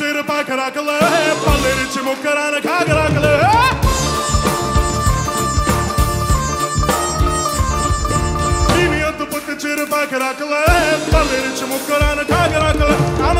çırpa karaklı, balleri çimuk karanı kagaraklı. Kimi yatı pıtı çırpa karaklı, balleri çimuk karanı kagaraklı.